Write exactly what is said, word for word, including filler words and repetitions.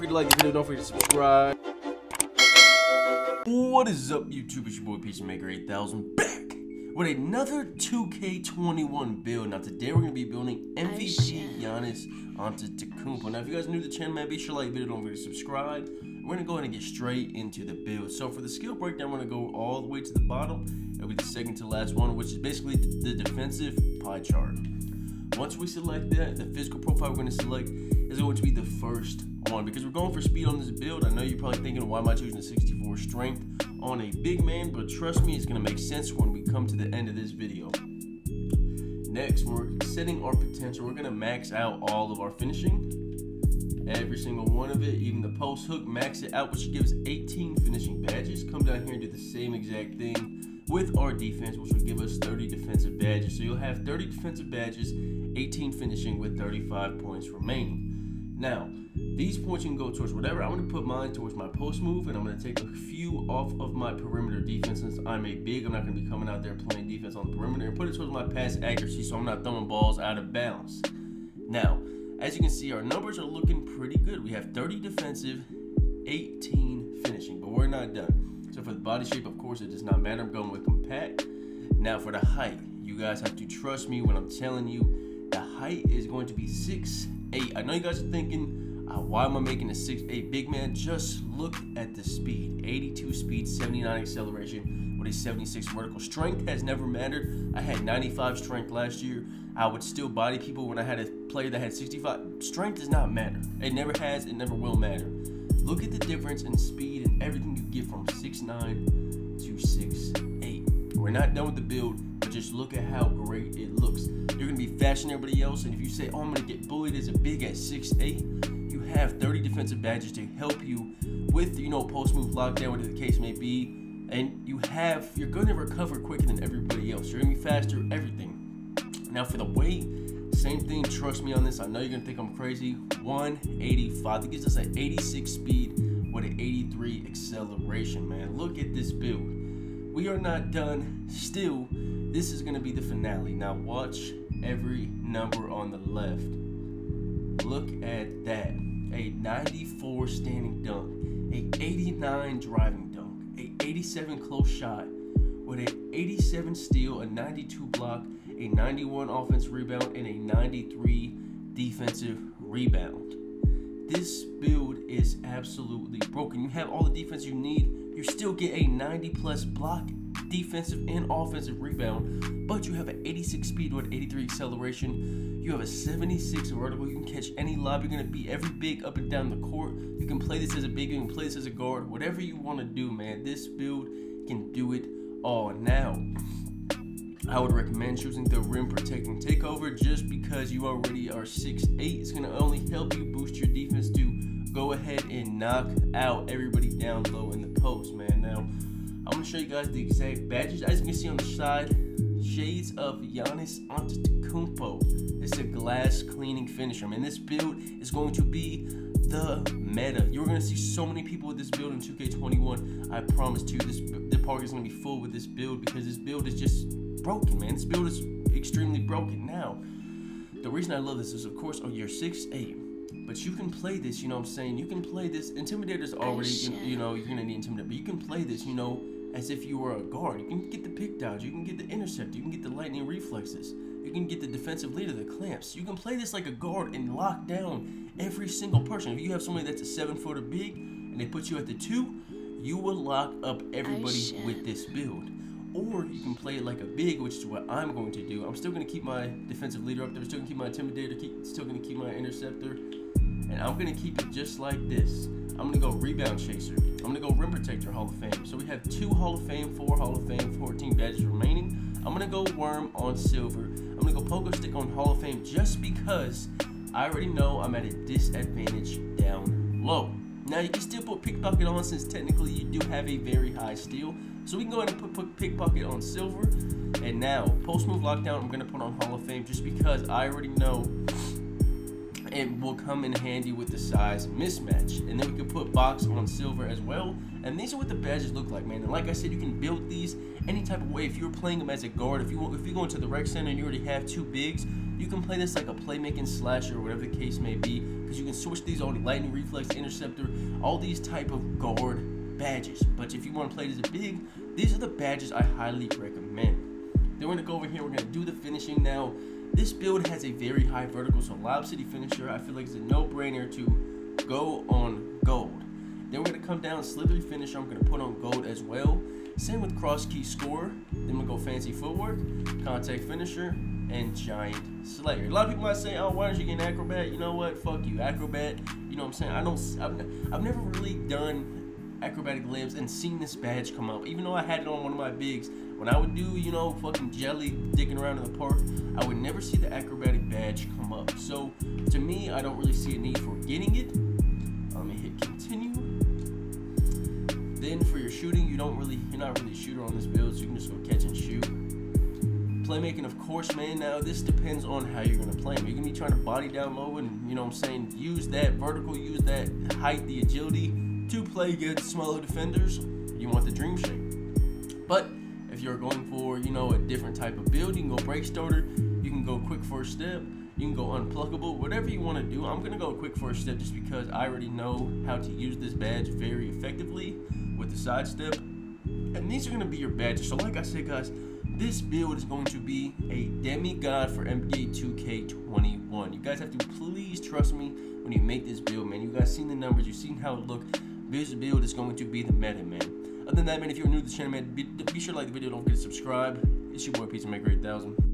forget to like this video, don't forget to subscribe. What is up, YouTube? It's your boy Pizza Maker eight thousand back with another two K twenty-one build. Now today we're gonna be building M V P Giannis Antetokounmpo. Now if you guys are new to the channel, man, be sure to like the video, don't forget to subscribe. We're gonna go ahead and get straight into the build. So for the skill breakdown, we're gonna go all the way to the bottom. It'll be the second to last one, which is basically the defensive pie chart. Once we select that, the physical profile we're gonna select is going to be the first one because we're going for speed on this build. I know you're probably thinking, why am I choosing a sixty-four strength on a big man? But trust me, it's gonna make sense when we come to the end of this video. Next, we're setting our potential. We're gonna max out all of our finishing. Every single one of it, even the post hook, max it out, which gives eighteen finishing badges. Come down here and do the same exact thing with our defense, which will give us thirty defensive badges. So you'll have thirty defensive badges, eighteen finishing with thirty-five points remaining. Now, these points you can go towards whatever. I'm going to put mine towards my post move, and I'm going to take a few off of my perimeter defense. Since I'm a big, I'm not going to be coming out there playing defense on the perimeter, and put it towards my pass accuracy so I'm not throwing balls out of bounds. Now, as you can see, our numbers are looking pretty good. We have thirty defensive, eighteen finishing, but we're not done. So for the body shape, of course, it does not matter. I'm going with compact. Now for the height, you guys have to trust me when I'm telling you. The height is going to be six eight. I know you guys are thinking, uh, why am I making a six eight big man? Just look at the speed. eighty-two speed, seventy-nine acceleration with a seventy-six vertical. Strength has never mattered. I had ninety-five strength last year. I would still body people when I had a player that had sixty-five. Strength does not matter. It never has. It never will matter. Look at the difference in speed and everything you get from six nine to six eight. We're not done with the build. Just look at how great it looks. You're gonna be faster than everybody else, and if you say, oh, I'm gonna get bullied as a big at six eight, you have thirty defensive badges to help you with, you know, post move, lockdown, whatever the case may be, and you have, you're gonna recover quicker than everybody else. You're gonna be faster, everything. Now for the weight, same thing, trust me on this. I know you're gonna think I'm crazy. One eighty-five, that gives us an eighty-six speed with an eighty-three acceleration. Man, look at this build. We are not done still. This is going to be the finale. Now watch every number on the left. Look at that. A ninety-four standing dunk, a eighty-nine driving dunk, a eighty-seven close shot with an eighty-seven steal, a ninety-two block, a ninety-one offense rebound, and a ninety-three defensive rebound. This build is absolutely broken. You have all the defense you need. You still get a ninety plus block, defensive and offensive rebound, but you have an eighty-six speed with eighty-three acceleration. You have a seventy-six vertical. You can catch any lob. You're going to beat every big up and down the court. You can play this as a big. You can play this as a guard. Whatever you want to do, man, this build can do it all. Now, I would recommend choosing the rim protecting takeover just because you already are six eight. It's going to only help you boost your defense to go ahead and knock out everybody down low in the post, man. Now, I'm going to show you guys the exact badges. As you can see on the side, shades of Giannis Antetokounmpo. It's a glass cleaning finisher. Man, this build is going to be the meta. You're going to see so many people with this build in two K twenty-one. I promise to you, this, the park is going to be full with this build because this build is just broken, man. This build is extremely broken. Now, the reason I love this is, of course, oh, you're six eight. But you can play this, you know what I'm saying? You can play this. Intimidator's already, you, you know, you're going to need Intimidator. But you can play this, you know, as if you were a guard. You can get the pick dodge. You can get the intercept. You can get the lightning reflexes. You can get the defensive leader, the clamps. You can play this like a guard and lock down every single person. If you have somebody that's a seven-footer big and they put you at the two, you will lock up everybody with this build. Or you can play it like a big, which is what I'm going to do. I'm still going to keep my defensive leader up there. I'm still going to keep my Intimidator. Keep, still going to keep my Interceptor. And I'm going to keep it just like this. I'm going to go Rebound Chaser. I'm going to go Rim Protector Hall of Fame. So we have two Hall of Fame, four Hall of Fame, fourteen badges remaining. I'm going to go Worm on Silver. I'm going to go Pogo Stick on Hall of Fame just because I already know I'm at a disadvantage down low. Now, you can still put Pickpocket on since technically you do have a very high steal. So we can go ahead and put, put Pickpocket on Silver. And now, Post Move Lockdown, I'm going to put on Hall of Fame just because I already know it will come in handy with the size mismatch. And then we can put Box on Silver as well. And these are what the badges look like, man. And like I said, you can build these any type of way. If you're playing them as a guard, if you if you go into the rec center and you already have two bigs, You can play this like a playmaking slasher or whatever the case may be, because you can switch these on lightning reflex, interceptor, all these type of guard badges. But if you want to play this as a big, these are the badges I highly recommend. Then we're going to go over here, we're going to do the finishing now. This build has a very high vertical, so Lob City Finisher, I feel like it's a no-brainer to go on gold. Then we're going to come down, Slithery Finisher, I'm going to put on gold as well. Same with Cross Key Score, then we'll go Fancy Footwork, Contact Finisher, and Giant Slayer. A lot of people might say, oh, why don't you get an Acrobat? You know what? Fuck you, Acrobat. You know what I'm saying? I don't, I've, I've never really done acrobatic limbs and seen this badge come up, even though I had it on one of my bigs. When I would do, you know, fucking jelly dicking around in the park, I would never see the acrobatic badge come up. So to me, I don't really see a need for getting it. Let me hit continue. Then for your shooting, you don't really, you're not really a shooter on this build, so you can just go catch and shoot. Playmaking, of course, man. Now this depends on how you're gonna play them. You're gonna be trying to body down low and, you know what I'm saying, use that vertical, use that height, the agility to play against smaller defenders. You want the dream shape. But if you're going for, you know, a different type of build, you can go break starter, you can go quick first step, you can go unpluckable, whatever you want to do. I'm gonna go quick first step just because I already know how to use this badge very effectively with the sidestep. And these are gonna be your badges. So like I said, guys, this build is going to be a demigod for N B A two K twenty-one. You guys have to please trust me when you make this build, man. You guys seen the numbers, you've seen how it looked. This build is going to be the meta, man. Other than that, man, if you're new to the channel, man, be, be sure to like the video. Don't forget to subscribe. It's your boy PizzaMaker eight thousand.